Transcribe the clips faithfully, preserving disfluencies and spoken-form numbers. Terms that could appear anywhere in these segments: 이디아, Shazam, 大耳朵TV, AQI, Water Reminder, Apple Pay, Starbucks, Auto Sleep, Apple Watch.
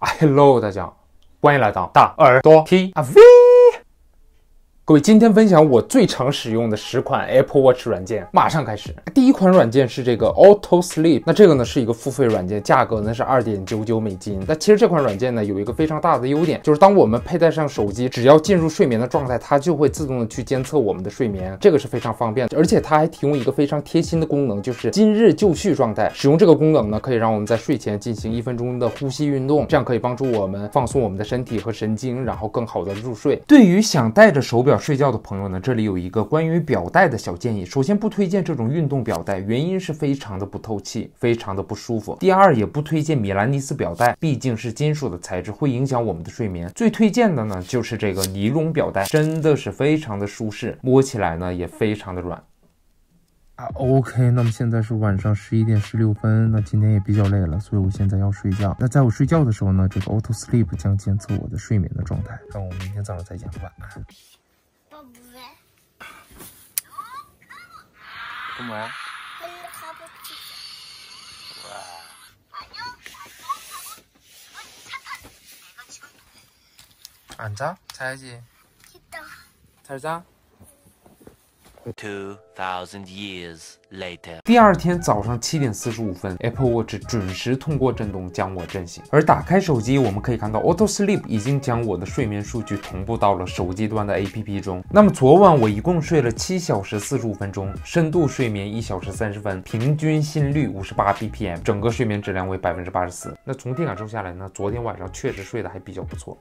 啊 ，Hello， 大家好，欢迎来到大耳朵 T A V。各位，今天分享我最常使用的十款 Apple Watch 软件，马上开始。第一款软件是这个 Auto Sleep， 那这个呢是一个付费软件，价格呢是 二点九九美金。那其实这款软件呢有一个非常大的优点，就是当我们佩戴上手机，只要进入睡眠的状态，它就会自动的去监测我们的睡眠，这个是非常方便的。而且它还提供一个非常贴心的功能，就是今日就绪状态。使用这个功能呢，可以让我们在睡前进行一分钟的呼吸运动，这样可以帮助我们放松我们的身体和神经，然后更好的入睡。对于想戴着手表睡觉的朋友呢，这里有一个关于表带的小建议。首先，不推荐这种运动表带，原因是非常的不透气，非常的不舒服。第二，也不推荐米兰尼斯表带，毕竟是金属的材质，会影响我们的睡眠。最推荐的呢，就是这个尼龙表带，真的是非常的舒适，摸起来呢也非常的软。啊 ，OK， 那么现在是晚上十一点十六分，那今天也比较累了，所以我现在要睡觉。那在我睡觉的时候呢，这个 Auto Sleep 将监测我的睡眠的状态。那我们明天早上再见，晚安。干嘛？안 자? 자야지. 잘 자? Two thousand years later， 第二天早上七点四十五分 ，Apple Watch 准时通过震动将我震醒。而打开手机，我们可以看到 Auto Sleep 已经将我的睡眠数据同步到了手机端的 A P P 中。那么昨晚我一共睡了七小时四十五分钟，深度睡眠一小时三十分，平均心率五十八 B P M， 整个睡眠质量为百分之八十四。那总体感受下来呢，昨天晚上确实睡得还比较不错。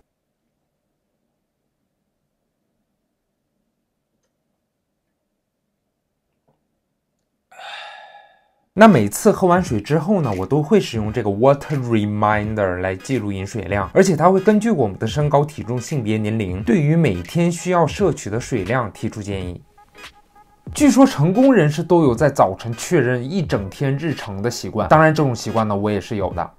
那每次喝完水之后呢，我都会使用这个 Water Reminder 来记录饮水量，而且它会根据我们的身高、体重、性别、年龄，对于每天需要摄取的水量提出建议。据说成功人士都有在早晨确认一整天日程的习惯，当然这种习惯呢，我也是有的。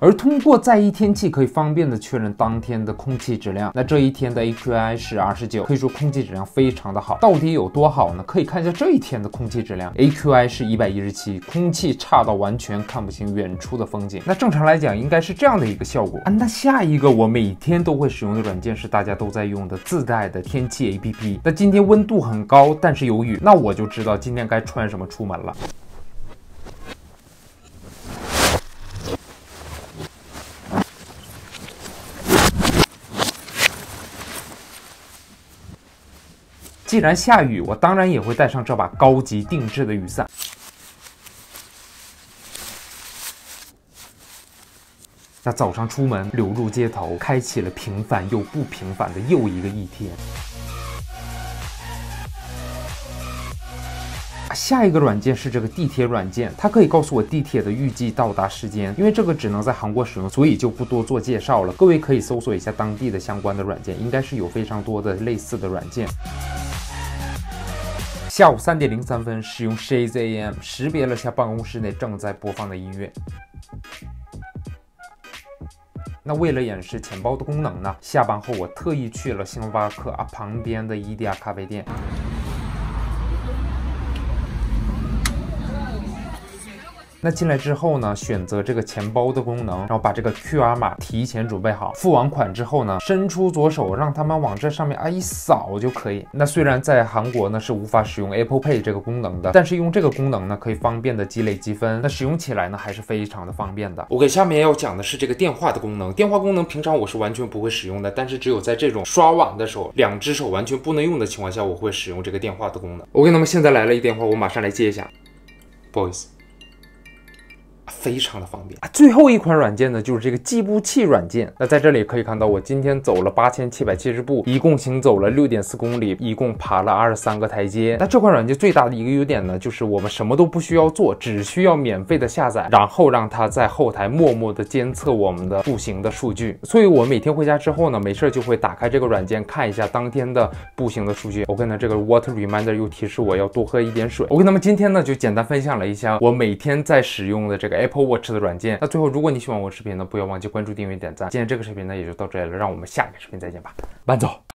而通过在意天气可以方便的确认当天的空气质量。那这一天的 A Q I 是二十九，可以说空气质量非常的好。到底有多好呢？可以看一下这一天的空气质量 ，A Q I 是一百一十七，空气差到完全看不清远处的风景。那正常来讲应该是这样的一个效果啊。那下一个我每天都会使用的软件是大家都在用的自带的天气 A P P。那今天温度很高，但是有雨，那我就知道今天该穿什么出门了。既然下雨，我当然也会带上这把高级定制的雨伞。那早上出门，流入街头，开启了平凡又不平凡的又一个一天。下一个软件是这个地铁软件，它可以告诉我地铁的预计到达时间，因为这个只能在韩国使用，所以就不多做介绍了。各位可以搜索一下当地的相关的软件，应该是有非常多的类似的软件。下午三点零三分，使用 Shazam 识别了下办公室内正在播放的音乐。那为了演示钱包的功能呢，下班后我特意去了星巴克啊旁边的伊迪亚咖啡店。那进来之后呢，选择这个钱包的功能，然后把这个 Q R 码提前准备好，付完款之后呢，伸出左手让他们往这上面啊一扫就可以。那虽然在韩国呢是无法使用 Apple Pay 这个功能的，但是用这个功能呢可以方便的积累积分，那使用起来呢还是非常的方便的。OK， 下面要讲的是这个电话的功能。电话功能平常我是完全不会使用的，但是只有在这种刷碗的时候，两只手完全不能用的情况下，我会使用这个电话的功能。OK， 那么现在来了一电话，我马上来接一下，不好意思。非常的方便啊！最后一款软件呢，就是这个计步器软件。那在这里可以看到，我今天走了八千七百七十步，一共行走了六点四公里，一共爬了二十三个台阶。那这款软件最大的一个优点呢，就是我们什么都不需要做，只需要免费的下载，然后让它在后台默默的监测我们的步行的数据。所以我每天回家之后呢，没事就会打开这个软件看一下当天的步行的数据。OK， 那这个 Water Reminder 又提示我要多喝一点水。OK， 那么今天呢，就简单分享了一下我每天在使用的这个 Apple Watch 的软件。那最后，如果你喜欢我的视频呢，不要忘记关注、订阅、点赞。今天这个视频呢也就到这里了，让我们下一个视频再见吧，慢走。